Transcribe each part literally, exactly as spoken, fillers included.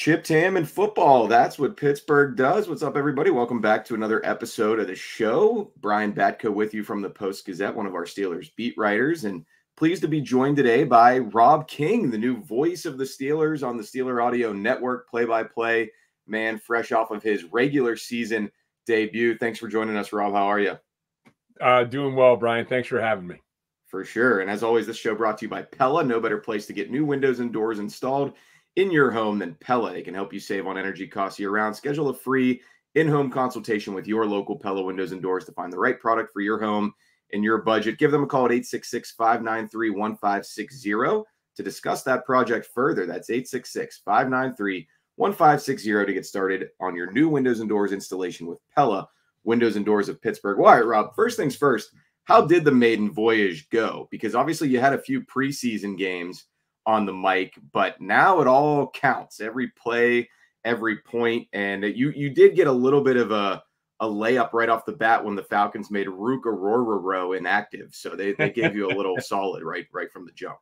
Chipped Ham and Football. That's what Pittsburgh does. What's up, everybody? Welcome back to another episode of the show. Brian Batko with you from the Post-Gazette, one of our Steelers beat writers, and pleased to be joined today by Rob King, the new voice of the Steelers on the Steeler Audio Network, play-by-play man, fresh off of his regular season debut. Thanks for joining us, Rob. How are you? Uh, doing well, Brian. Thanks for having me. For sure. And as always, this show brought to you by Pella. No better place to get new windows and doors installed in your home than Pella. It can help you save on energy costs year-round. Schedule a free in-home consultation with your local Pella Windows and Doors to find the right product for your home and your budget. Give them a call at eight six six, five nine three, one five six zero to discuss that project further. That's eight six six, five nine three, one five six zero to get started on your new windows and doors installation with Pella Windows and Doors of Pittsburgh. Well, all right, Rob, first things first, how did the maiden voyage go? Because obviously you had a few preseason games on the mic, but now it all counts, every play, every point. And you you did get a little bit of a a layup right off the bat when the Falcons made Rook Aurora Rowe inactive, so they, they gave you a little solid right right from the jump.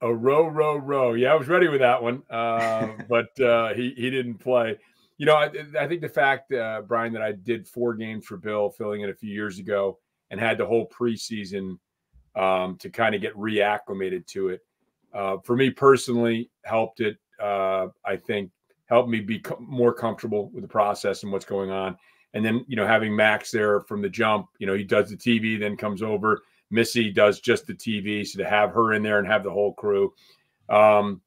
A row row row yeah, I was ready with that one, uh, but uh, he he didn't play. You know, I, I think the fact, uh, Brian, that I did four games for Bill, filling in a few years ago, and had the whole preseason um, to kind of get reacclimated to it. Uh, for me personally, helped it, uh, I think, helped me be more comfortable with the process and what's going on. And then, you know, having Max there from the jump, you know, he does the T V, then comes over. Missy does just the T V. So to have her in there and have the whole crew, um,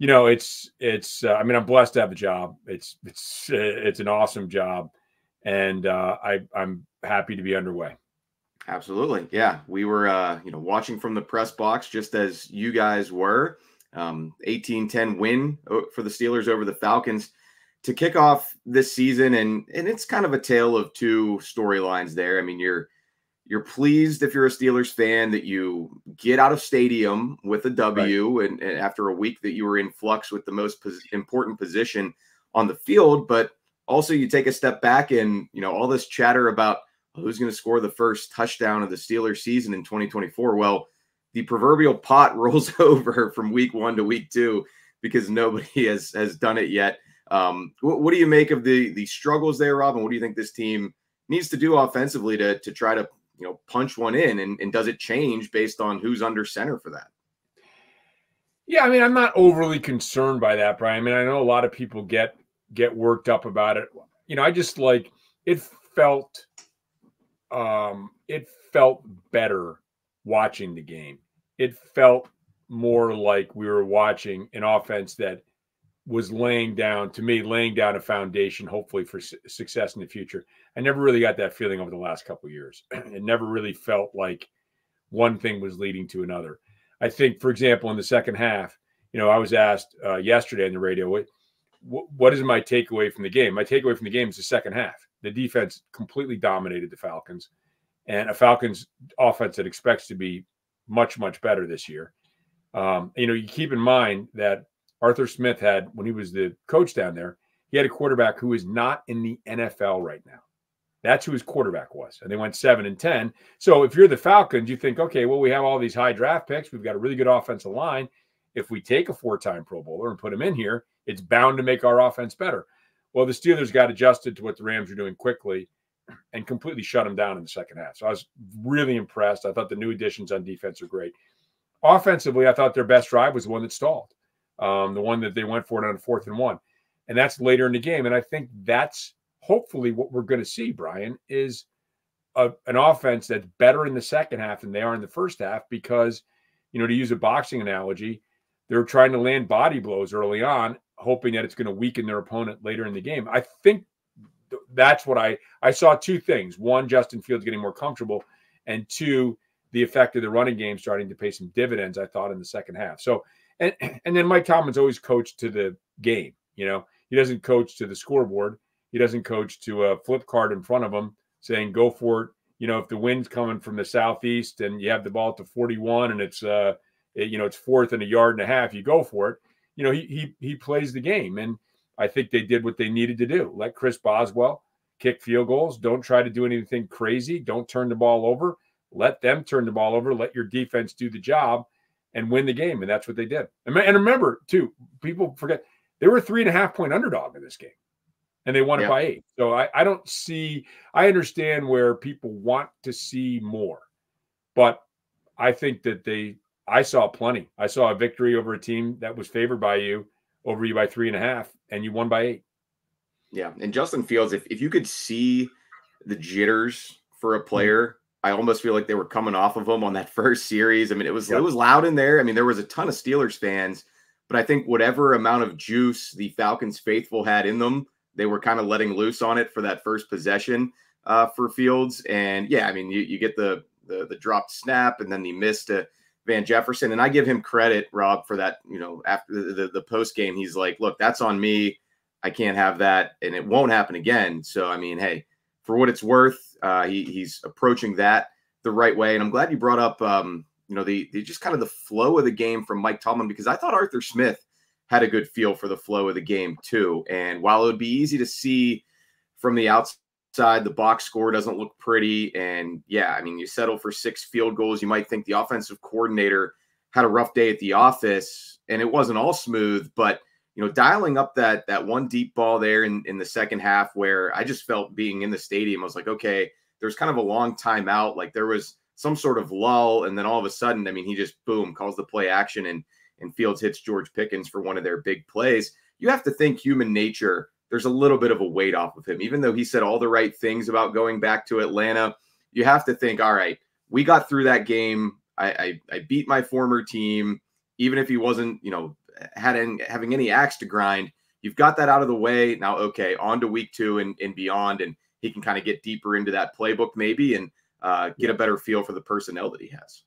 you know, it's, it's, uh, I mean, I'm blessed to have a job. It's, it's, it's an awesome job. And uh, I, I'm happy to be underway. Absolutely. Yeah. We were, uh, you know, watching from the press box, just as you guys were. um, eighteen ten win for the Steelers over the Falcons to kick off this season. And, and it's kind of a tale of two storylines there. I mean, you're, you're pleased if you're a Steelers fan that you get out of stadium with a W, right, and, and after a week that you were in flux with the most pos important position on the field, but also you take a step back and, you know, all this chatter about who's going to score the first touchdown of the Steelers season in twenty twenty-four? Well, the proverbial pot rolls over from week one to week two because nobody has has done it yet. Um, what, what do you make of the the struggles there, Rob? And what do you think this team needs to do offensively to to try to, you know, punch one in? And, and does it change based on who's under center for that? Yeah, I mean, I'm not overly concerned by that, Brian. I mean, I know a lot of people get get worked up about it. You know, I just like it felt. Um, it felt better watching the game. It felt more like we were watching an offense that was laying down, to me, laying down a foundation, hopefully for su success in the future. I never really got that feeling over the last couple of years. It never really felt like one thing was leading to another. I think, for example, in the second half, you know, I was asked uh, yesterday on the radio, what, what is my takeaway from the game? My takeaway from the game is the second half. The defense completely dominated the Falcons, and a Falcons offense that expects to be much, much better this year. Um, you know, you keep in mind that Arthur Smith had, when he was the coach down there, he had a quarterback who is not in the N F L right now. That's who his quarterback was. And they went seven and ten. So if you're the Falcons, you think, okay, well, we have all these high draft picks. We've got a really good offensive line. If we take a four-time Pro Bowler and put him in here, it's bound to make our offense better. Well, the Steelers got adjusted to what the Rams were doing quickly and completely shut them down in the second half. So I was really impressed. I thought the new additions on defense are great. Offensively, I thought their best drive was the one that stalled, um, the one that they went for it on fourth and one. And that's later in the game. And I think that's hopefully what we're going to see, Brian, is a, an offense that's better in the second half than they are in the first half because, you know, to use a boxing analogy, they're trying to land body blows early on, hoping that it's going to weaken their opponent later in the game. I think that's what I, I saw two things. One, Justin Fields getting more comfortable, and two, the effect of the running game starting to pay some dividends, I thought, in the second half. So, and, and then Mike Tomlin's always coached to the game. You know, he doesn't coach to the scoreboard. He doesn't coach to a flip card in front of him saying, go for it. You know, if the wind's coming from the southeast and you have the ball to forty-one and it's, uh, it, you know, it's fourth and a yard and a half, you go for it. You know, he, he he plays the game, and I think they did what they needed to do. Let Chris Boswell kick field goals. Don't try to do anything crazy. Don't turn the ball over. Let them turn the ball over. Let your defense do the job and win the game, and that's what they did. And, and remember, too, people forget, They were a three and a half point underdog in this game, and they won yeah. it by eight. So I, I don't see, I understand where people want to see more, but I think that they, I saw plenty. I saw a victory over a team that was favored by you, over you by three and a half, and you won by eight. Yeah. And Justin Fields, if, if you could see the jitters for a player, I almost feel like they were coming off of him on that first series. I mean, it was, yep. it was loud in there. I mean, there was a ton of Steelers fans, but I think whatever amount of juice the Falcons faithful had in them, they were kind of letting loose on it for that first possession uh, for Fields. And yeah, I mean, you, you get the, the, the dropped snap and then the miss to Van Jefferson. And I give him credit, Rob, for that, you know, after the, the, the post game, he's like, look, that's on me. I can't have that. And it won't happen again. So, I mean, hey, for what it's worth, uh, he, he's approaching that the right way. And I'm glad you brought up, um, you know, the, the just kind of the flow of the game from Mike Tomlin, because I thought Arthur Smith had a good feel for the flow of the game too. And while it would be easy to see from the outside, the box score doesn't look pretty. And yeah, I mean, you settle for six field goals. You might think the offensive coordinator had a rough day at the office and it wasn't all smooth, but you know, dialing up that that one deep ball there in, in the second half where I just felt being in the stadium, I was like, okay, there's kind of a long timeout. Like there was some sort of lull. And then all of a sudden, I mean, he just, boom, calls the play action and, and Fields hits George Pickens for one of their big plays. You have to think human nature, there's a little bit of a weight off of him. Even though he said all the right things about going back to Atlanta, you have to think, all right, we got through that game. I, I, I beat my former team, even if he wasn't, you know, had any, having any axe to grind. You've got that out of the way now. Okay. On to week two and, and beyond. And he can kind of get deeper into that playbook maybe and uh, get a better feel for the personnel that he has.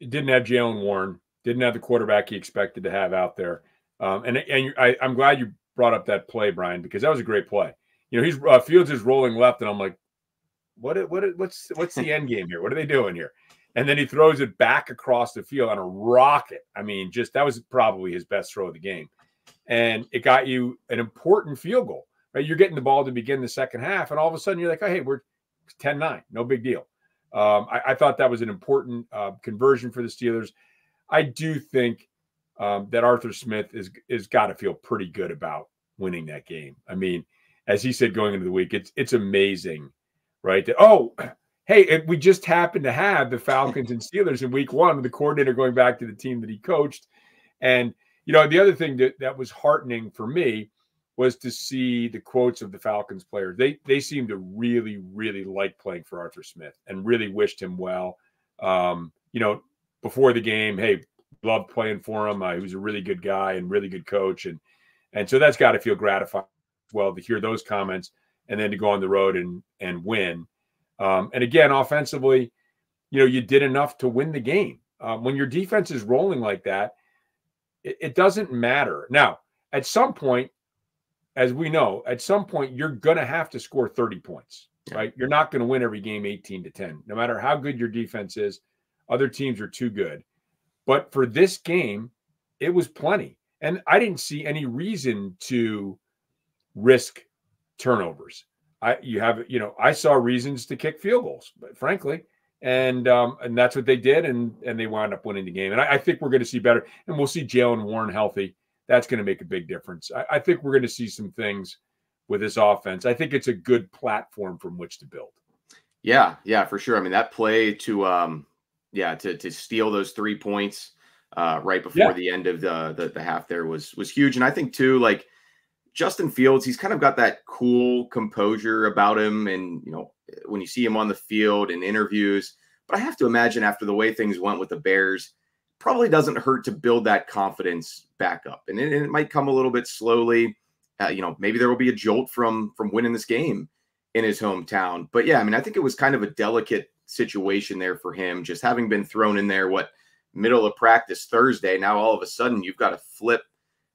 It didn't have Jalen Warren, didn't have the quarterback he expected to have out there. Um, and and I, I'm glad you brought up that play, Brian, because that was a great play. You know, he's uh, Fields is rolling left and I'm like, what, what, what's, what's the end game here? What are they doing here? And then he throws it back across the field on a rocket. I mean, just that was probably his best throw of the game. And it got you an important field goal, right? You're getting the ball to begin the second half. And all of a sudden you're like, oh, hey, we're ten nine. No big deal. Um, I, I thought that was an important uh, conversion for the Steelers. I do think um, that Arthur Smith is, is got to feel pretty good about winning that game. I mean, as he said, going into the week, it's, it's amazing, right? That, oh, hey, it, we just happened to have the Falcons and Steelers in week one with the coordinator going back to the team that he coached. And, you know, the other thing that, that was heartening for me was to see the quotes of the Falcons players. They, they seemed to really, really like playing for Arthur Smith and really wished him well. Um, you know, before the game, hey, loved playing for him. Uh, he was a really good guy and really good coach. And, and so that's got to feel gratifying as well to hear those comments and then to go on the road and, and win. Um, and again, offensively, you know, you did enough to win the game. Um, when your defense is rolling like that, it, it doesn't matter. Now, at some point, as we know, at some point, you're going to have to score thirty points, right? You're not going to win every game eighteen to ten, no matter how good your defense is. Other teams are too good. But for this game, it was plenty. And I didn't see any reason to risk turnovers. I, you have, you know, I saw reasons to kick field goals, but frankly, and, um, and that's what they did. And, and they wound up winning the game. And I, I think we're going to see better, and we'll see Jalen Warren healthy. That's going to make a big difference. I, I think we're going to see some things with this offense. I think it's a good platform from which to build. Yeah. Yeah, for sure. I mean, that play to, um, yeah, to, to steal those three points, uh, right before yeah. the end of the, the, the half there was, was huge. And I think too, like, Justin Fields, he's kind of got that cool composure about him. And, you know, when you see him on the field in interviews, but I have to imagine after the way things went with the Bears, probably doesn't hurt to build that confidence back up. And it, and it might come a little bit slowly. Uh, you know, maybe there will be a jolt from, from winning this game in his hometown. But yeah, I mean, I think it was kind of a delicate situation there for him, just having been thrown in there, what, middle of practice Thursday. Now, all of a sudden you've got to flip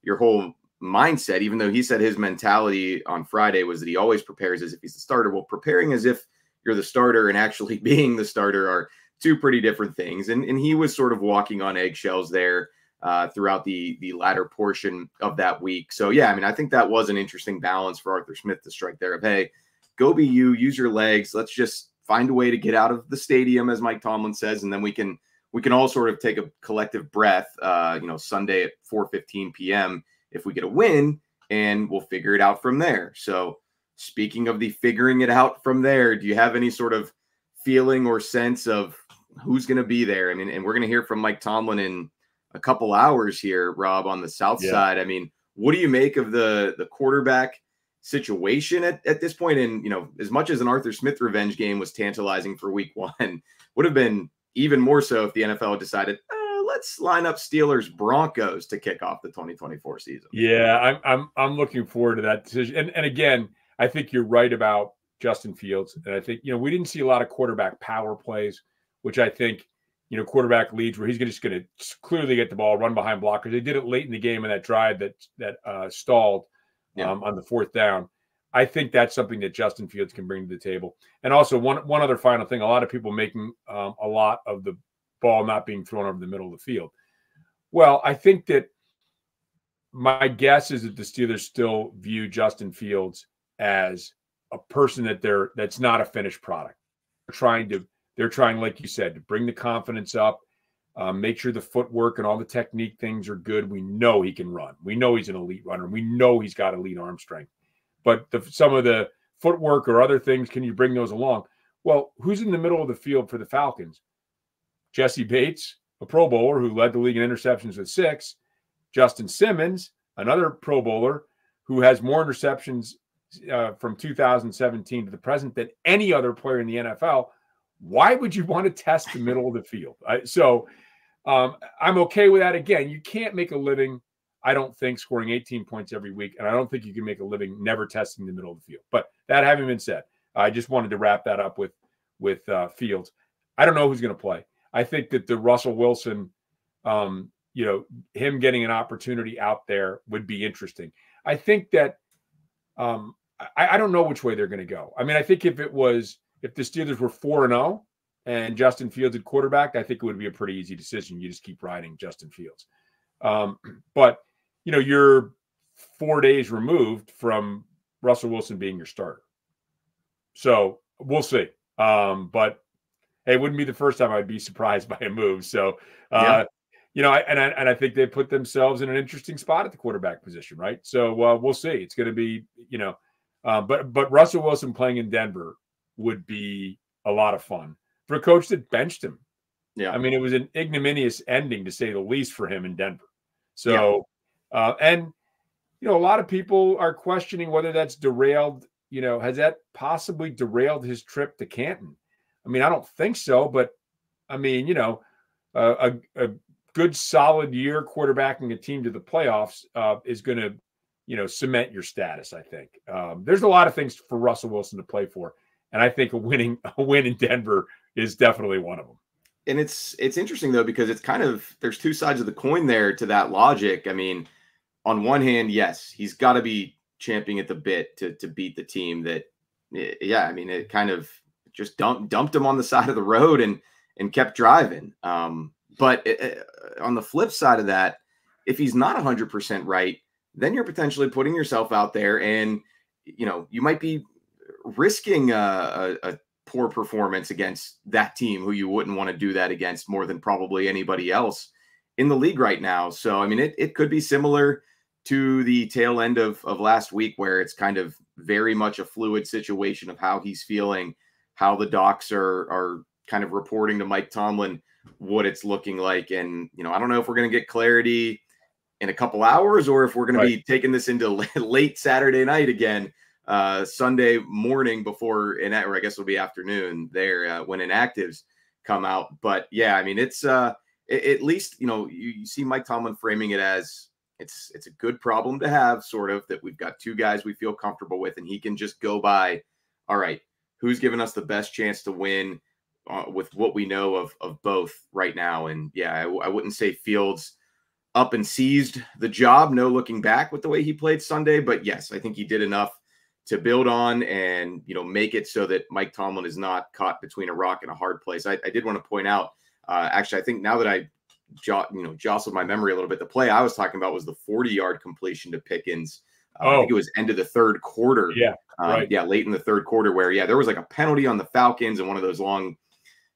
your whole mindset, even though he said his mentality on Friday was that he always prepares as if he's the starter. Well, preparing as if you're the starter and actually being the starter are two pretty different things. And, and he was sort of walking on eggshells there uh, throughout the, the latter portion of that week. So, yeah, I mean, I think that was an interesting balance for Arthur Smith to strike there of, hey, go be you, use your legs. Let's just find a way to get out of the stadium, as Mike Tomlin says, and then we can we can all sort of take a collective breath, uh, you know, Sunday at four fifteen p m if we get a win and we'll figure it out from there. So speaking of the figuring it out from there, do you have any sort of feeling or sense of who's going to be there? I mean, and we're going to hear from Mike Tomlin in a couple hours here, Rob, on the South yeah. side. I mean, what do you make of the, the quarterback situation at, at this point? And, you know, as much as an Arthur Smith revenge game was tantalizing for week one, would have been even more so if the N F L decided, uh, let's line up Steelers Broncos to kick off the twenty twenty-four season. Yeah, I'm, I'm, I'm looking forward to that decision. And, and again, I think you're right about Justin Fields. And I think, you know, we didn't see a lot of quarterback power plays, which I think, you know, quarterback leads where he's just going to clearly get the ball, run behind blockers. They did it late in the game in that drive that, that uh, stalled yeah. um, on the fourth down. I think that's something that Justin Fields can bring to the table. And also one, one other final thing, a lot of people making um, a lot of the ball not being thrown over the middle of the field. Well, I think that my guess is that the Steelers still view Justin Fields as a person that they're, that's not a finished product. They're trying to, they're trying, like you said, to bring the confidence up, um, make sure the footwork and all the technique things are good. We know he can run. We know he's an elite runner. We know he's got elite arm strength. But the, some of the footwork or other things, can you bring those along? Well, who's in the middle of the field for the Falcons? Jesse Bates, a Pro Bowler who led the league in interceptions with six. Justin Simmons, another Pro Bowler who has more interceptions uh, from two thousand seventeen to the present than any other player in the N F L. Why would you want to test the middle of the field? I, so um, I'm okay with that. Again, you can't make a living, I don't think, scoring eighteen points every week, and I don't think you can make a living never testing the middle of the field. But that having been said, I just wanted to wrap that up with with uh, Fields. I don't know who's going to play. I think that the Russell Wilson, um, you know, him getting an opportunity out there would be interesting. I think that um, I, I don't know which way they're going to go. I mean, I think if it was if the Steelers were four and zero and Justin Fields had quarterbacked, I think it would be a pretty easy decision. You just keep riding Justin Fields, um, but. You know, you're four days removed from Russell Wilson being your starter. So we'll see. Um, but, hey, it wouldn't be the first time I'd be surprised by a move. So, uh, yeah. you know, I, and, I, and I think they put themselves in an interesting spot at the quarterback position, right? So uh, we'll see. It's going to be, you know, uh, but, but Russell Wilson playing in Denver would be a lot of fun for a coach that benched him. Yeah. I mean, it was an ignominious ending, to say the least, for him in Denver. So, yeah. Uh, and, you know, a lot of people are questioning whether that's derailed, you know, has that possibly derailed his trip to Canton? I mean, I don't think so, but I mean, you know, uh, a, a good solid year quarterbacking a team to the playoffs uh, is going to, you know, cement your status, I think. Um, there's a lot of things for Russell Wilson to play for. And I think a winning a win in Denver is definitely one of them. And it's, it's interesting though, because it's kind of, there's two sides of the coin there to that logic. I mean, on one hand, yes, he's got to be champing at the bit to to beat the team that, yeah, I mean, it kind of just dumped, dumped him on the side of the road and and kept driving. Um, but it, it, on the flip side of that, if he's not one hundred percent right, then you're potentially putting yourself out there and, you know, you might be risking a, a, a poor performance against that team who you wouldn't want to do that against more than probably anybody else in the league right now. So, I mean, it, it could be similar to the tail end of, of last week, where it's kind of very much a fluid situation of how he's feeling, how the docs are, are kind of reporting to Mike Tomlin what it's looking like. And, you know, I don't know if we're going to get clarity in a couple hours or if we're going right. to be taking this into late Saturday night again, uh, Sunday morning before, and or I guess it'll be afternoon there uh, when inactives come out. But yeah, I mean, it's uh, it, at least, you know, you, you see Mike Tomlin framing it as, It's it's a good problem to have, sort of, that we've got two guys we feel comfortable with, and he can just go by, all right, who's giving us the best chance to win uh, with what we know of of both right now. And yeah, I, I wouldn't say Fields up and seized the job, no looking back with the way he played Sunday, but yes, I think he did enough to build on and, you know, make it so that Mike Tomlin is not caught between a rock and a hard place. I, I did want to point out, uh, actually, I think now that I Jot, you know, jostled my memory a little bit. The play I was talking about was the forty-yard completion to Pickens. Uh, oh. I think it was end of the third quarter. Yeah, um, right. yeah, late in the third quarter, where yeah, there was like a penalty on the Falcons and one of those long,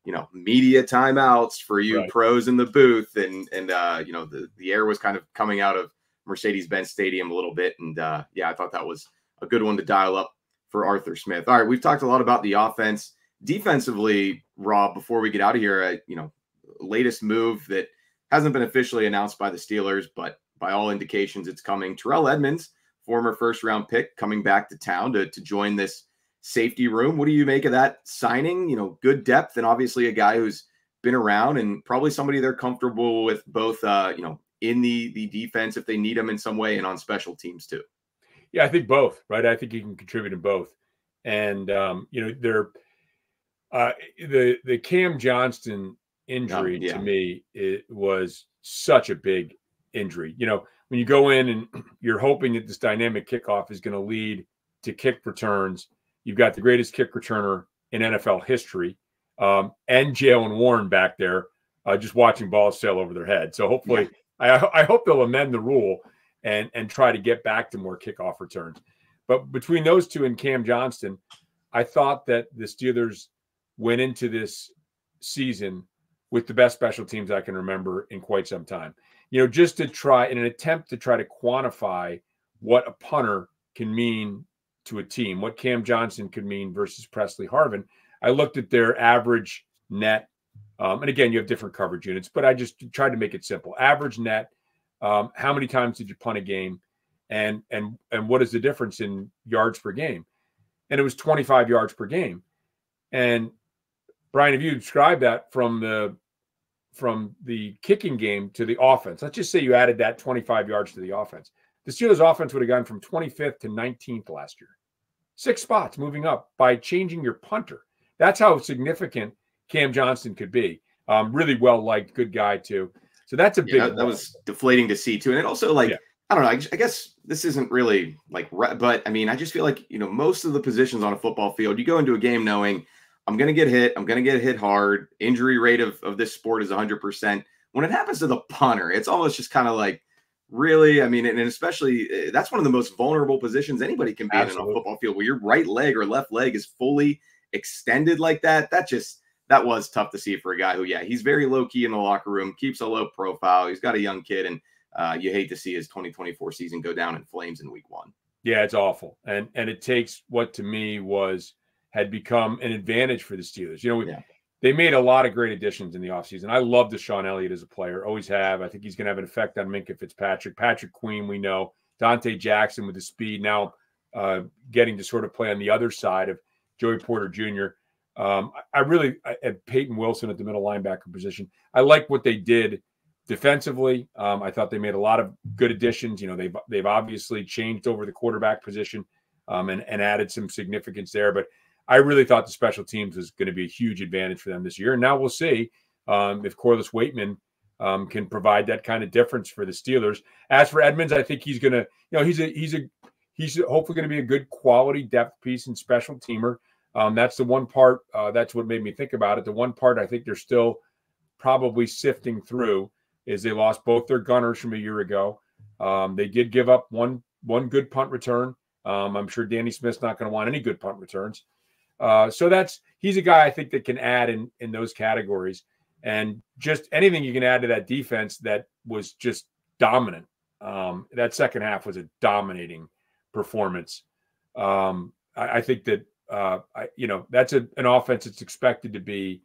you know, media timeouts for you right. pros in the booth, and and uh, you know, the the air was kind of coming out of Mercedes-Benz Stadium a little bit. And uh, yeah, I thought that was a good one to dial up for Arthur Smith. All right, we've talked a lot about the offense. Defensively, Rob, before we get out of here, uh, you know, latest move that hasn't been officially announced by the Steelers, but by all indications, it's coming. Terrell Edmunds, former first-round pick, coming back to town to, to join this safety room. What do you make of that signing? You know, good depth and obviously a guy who's been around and probably somebody they're comfortable with both, uh, you know, in the, the defense if they need him in some way and on special teams too. Yeah, I think both, right? I think he can contribute in both. And, um, you know, they're uh, the, the Cam Johnston injury yeah, yeah. to me, it was such a big injury. You know, when you go in and you're hoping that this dynamic kickoff is going to lead to kick returns, you've got the greatest kick returner in N F L history um, and Jalen Warren back there uh, just watching balls sail over their head. So hopefully yeah. I, I hope they'll amend the rule and, and try to get back to more kickoff returns. But between those two and Cam Johnston, I thought that the Steelers went into this season with the best special teams I can remember in quite some time. You know, just to try in an attempt to try to quantify what a punter can mean to a team, what Cam Johnston could mean versus Presley Harvin. I looked at their average net. Um, and again, you have different coverage units, but I just tried to make it simple. Average net. Um, how many times did you punt a game? And, and, and what is the difference in yards per game? And it was twenty-five yards per game. And Brian, if you describe that from the, from the kicking game to the offense, let's just say you added that twenty-five yards to the offense. The Steelers offense would have gone from twenty-fifth to nineteenth last year, six spots moving up by changing your punter. That's how significant Cam Johnston could be. Um, really well-liked, good guy too. So that's a big, yeah, that was deflating to see too. And it also like, yeah. I don't know, I, I guess this isn't really like, but I mean, I just feel like, you know, most of the positions on a football field, you go into a game knowing I'm going to get hit. I'm going to get hit hard. Injury rate of, of this sport is one hundred percent. When it happens to the punter, it's almost just kind of like, really? I mean, and especially that's one of the most vulnerable positions anybody can be Absolutely. in on a football field where your right leg or left leg is fully extended like that. That just, that was tough to see for a guy who, yeah, he's very low key in the locker room, keeps a low profile. He's got a young kid, and uh, you hate to see his twenty twenty-four season go down in flames in week one. Yeah, it's awful. And, and it takes what to me was, had become an advantage for the Steelers. You know, we, yeah. they made a lot of great additions in the offseason. I love DeShaun Elliott as a player, always have. I think he's going to have an effect on Minka Fitzpatrick. Patrick Queen, we know. Dante Jackson with the speed, now uh, getting to sort of play on the other side of Joey Porter Junior Um, I, I really – at Peyton Wilson at the middle linebacker position. I like what they did defensively. Um, I thought they made a lot of good additions. You know, they've, they've obviously changed over the quarterback position um, and, and added some significance there. But I really thought the special teams was going to be a huge advantage for them this year. And now we'll see um, if Corliss Waitman um, can provide that kind of difference for the Steelers. As for Edmunds, I think he's going to, you know, he's a, he's a, he's hopefully going to be a good quality depth piece and special teamer. Um, that's the one part. Uh, that's what made me think about it. The one part I think they're still probably sifting through is they lost both their gunners from a year ago. Um, they did give up one, one good punt return. Um, I'm sure Danny Smith's not going to want any good punt returns. Uh, so that's, he's a guy I think that can add in, in those categories, and just anything you can add to that defense that was just dominant. Um, that second half was a dominating performance. Um, I, I think that, uh, I, you know, that's a, an offense that's expected to be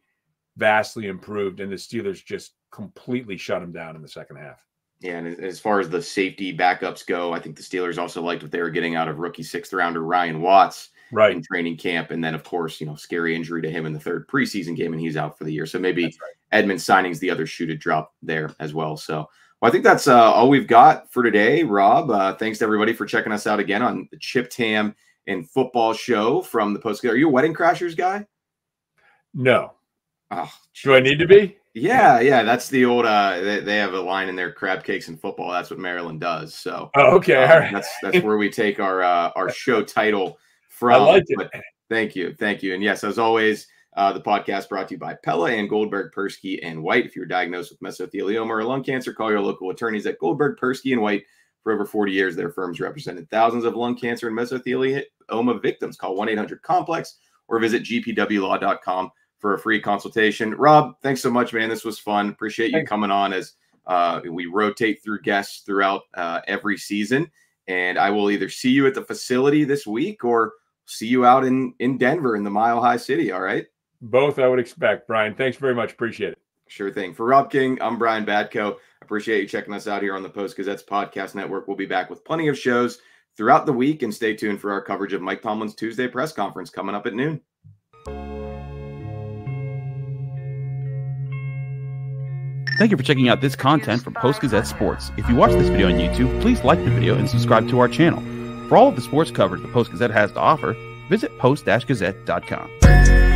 vastly improved, and the Steelers just completely shut them down in the second half. Yeah, and as far as the safety backups go, I think the Steelers also liked what they were getting out of rookie sixth rounder Ryan Watts. Right. In training camp. And then, of course, you know, scary injury to him in the third preseason game, and he's out for the year. So maybe right. Edmunds signing's the other shoe to drop there as well. So well, I think that's uh, all we've got for today, Rob. Uh, thanks to everybody for checking us out again on the Chipped Ham and Football show from the Post-Gazette. Are you a Wedding Crashers guy? No. Oh, do I need to be? Yeah, yeah, that's the old. Uh, they, they have a line in their crab cakes and football. That's what Maryland does. So oh, okay, um, all right. That's that's where we take our uh, our show title. From, I liked it. But thank you. Thank you. And yes, as always, uh, the podcast brought to you by Pella and Goldberg, Persky and White. If you're diagnosed with mesothelioma or lung cancer, call your local attorneys at Goldberg, Persky and White. For over forty years, their firms represented thousands of lung cancer and mesothelioma victims. Call one eight hundred complex or visit g p w law dot com for a free consultation. Rob, thanks so much, man. This was fun. Appreciate you thanks. coming on as Uh, we rotate through guests throughout uh, every season, and I will either see you at the facility this week or see you out in, in Denver in the Mile High City, all right? Both, I would expect, Brian. Thanks very much. Appreciate it. Sure thing. For Rob King, I'm Brian Batko. Appreciate you checking us out here on the Post-Gazette's Podcast Network. We'll be back with plenty of shows throughout the week, and stay tuned for our coverage of Mike Tomlin's Tuesday press conference coming up at noon. Thank you for checking out this content from Post-Gazette Sports. If you watch this video on YouTube, please like the video and subscribe to our channel. For all of the sports coverage the Post-Gazette has to offer, visit post dash gazette dot com.